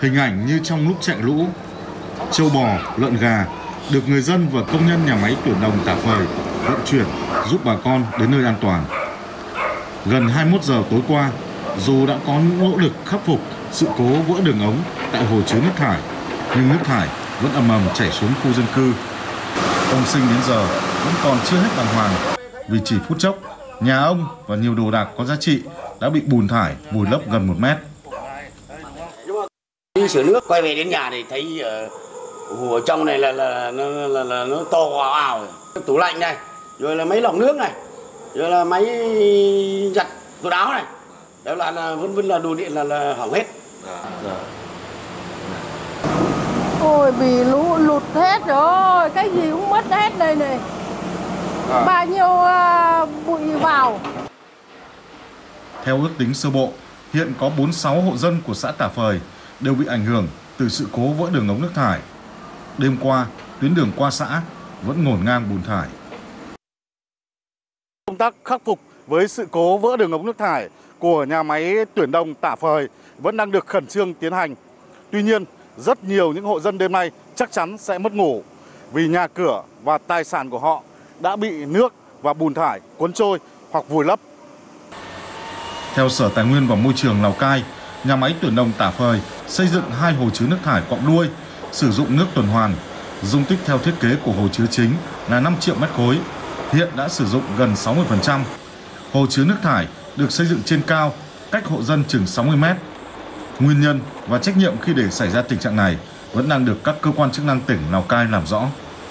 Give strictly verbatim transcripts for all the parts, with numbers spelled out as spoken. Hình ảnh như trong lúc chạy lũ, châu bò, lợn gà được người dân và công nhân nhà máy tuyển đồng Tả Phời vận chuyển giúp bà con đến nơi an toàn. Gần hai mươi mốt giờ tối qua, dù đã có nỗ lực khắc phục sự cố vỡ đường ống tại hồ chứa nước thải, nhưng nước thải vẫn ầm ầm chảy xuống khu dân cư. Ông Sinh đến giờ vẫn còn chưa hết bàng hoàng vì chỉ phút chốc, nhà ông và nhiều đồ đạc có giá trị đã bị bùn thải vùi lấp gần một mét. Đi sửa nước quay về đến nhà thì thấy uh, ở trong này là là, là, là, là, là nó to ào ào, tủ lạnh này, rồi là máy lọc nước này, rồi là máy giặt quần áo này, đó là, là vẫn vẫn là đồ điện là, là hỏng hết. Ôi bị lũ lụt hết rồi, cái gì cũng mất hết đây này, à. Bao nhiêu uh, bụi vào. Theo ước tính sơ bộ, hiện có bốn mươi sáu hộ dân của xã Tả Phời đều bị ảnh hưởng từ sự cố vỡ đường ống nước thải. Đêm qua, tuyến đường qua xã vẫn ngổn ngang bùn thải. Công tác khắc phục với sự cố vỡ đường ống nước thải của nhà máy tuyển đồng Tả Phời vẫn đang được khẩn trương tiến hành. Tuy nhiên, rất nhiều những hộ dân đêm nay chắc chắn sẽ mất ngủ vì nhà cửa và tài sản của họ đã bị nước và bùn thải cuốn trôi hoặc vùi lấp. Theo Sở Tài nguyên và Môi trường Lào Cai, nhà máy tuyển đồng Tả Phời xây dựng hai hồ chứa nước thải cọng đuôi, sử dụng nước tuần hoàn. Dung tích theo thiết kế của hồ chứa chính là năm triệu mét khối, hiện đã sử dụng gần sáu mươi phần trăm. Hồ chứa nước thải được xây dựng trên cao, cách hộ dân chừng sáu mươi mét. Nguyên nhân và trách nhiệm khi để xảy ra tình trạng này vẫn đang được các cơ quan chức năng tỉnh Lào Cai làm rõ.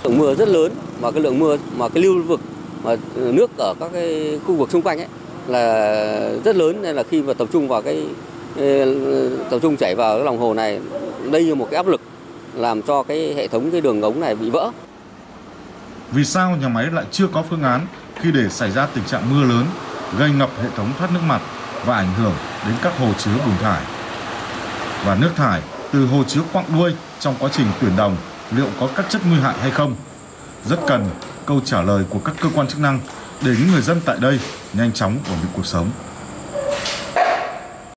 Lượng mưa rất lớn, mà cái lượng mưa mà cái lưu vực mà nước ở các cái khu vực xung quanh ấy là rất lớn, nên là khi mà tập trung vào cái tập trung chảy vào cái lòng hồ này, đây là một cái áp lực làm cho cái hệ thống cái đường ống này bị vỡ. Vì sao nhà máy lại chưa có phương án khi để xảy ra tình trạng mưa lớn gây ngập hệ thống thoát nước mặt và ảnh hưởng đến các hồ chứa bùn thải? Và nước thải từ hồ chứa quặng đuôi trong quá trình tuyển đồng liệu có các chất nguy hại hay không? Rất cần câu trả lời của các cơ quan chức năng để những người dân tại đây nhanh chóng ổn định cuộc sống.